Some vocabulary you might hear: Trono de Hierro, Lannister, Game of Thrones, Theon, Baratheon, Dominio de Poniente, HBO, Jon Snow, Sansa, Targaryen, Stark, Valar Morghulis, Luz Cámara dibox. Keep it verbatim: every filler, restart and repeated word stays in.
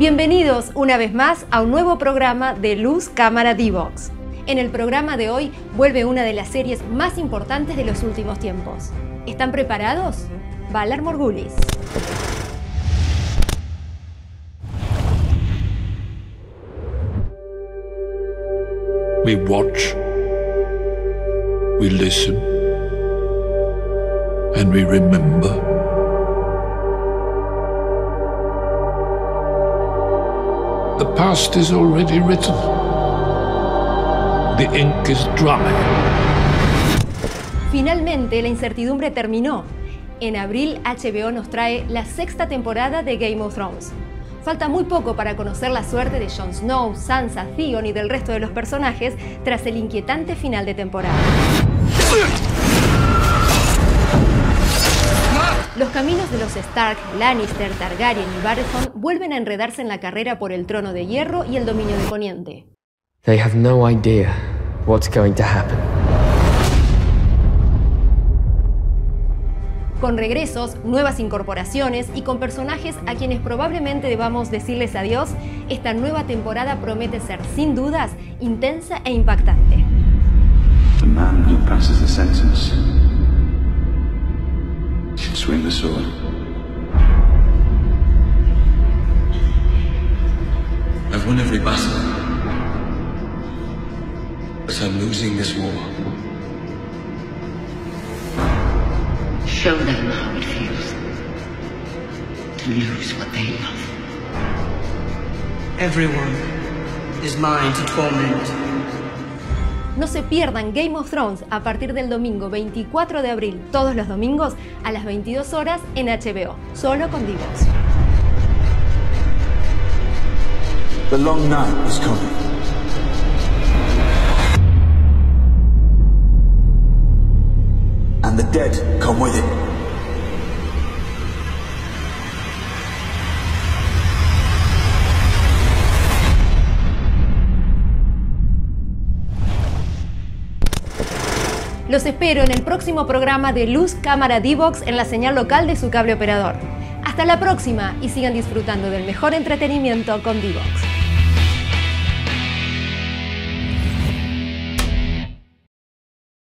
Bienvenidos una vez más a un nuevo programa de Luz Cámara dibox. En el programa de hoy vuelve una de las series más importantes de los últimos tiempos. ¿Están preparados? Valar Morghulis. We watch, we listen, and we remember. The past is already written. The ink is dry. Finalmente, la incertidumbre terminó. En abril, H B O nos trae la sexta temporada de Game of Thrones. Falta muy poco para conocer la suerte de Jon Snow, Sansa, Theon y del resto de los personajes tras el inquietante final de temporada. Los caminos de los Stark, Lannister, Targaryen y Baratheon vuelven a enredarse en la carrera por el Trono de Hierro y el Dominio de Poniente. They have no idea what's going to happen. Con regresos, nuevas incorporaciones y con personajes a quienes probablemente debamos decirles adiós, esta nueva temporada promete ser, sin dudas, intensa e impactante. The man who passes the sentence. Swing the sword. I've won every battle, but I'm losing this war. Show them how it feels to lose what they love. Everyone is mine to torment. No se pierdan Game of Thrones a partir del domingo veinticuatro de abril, todos los domingos a las veintidós horas en H B O, solo con dibox. The long night is coming. And the dead come with it. Los espero en el próximo programa de Luz Cámara dibox en la señal local de su cable operador. Hasta la próxima y sigan disfrutando del mejor entretenimiento con dibox.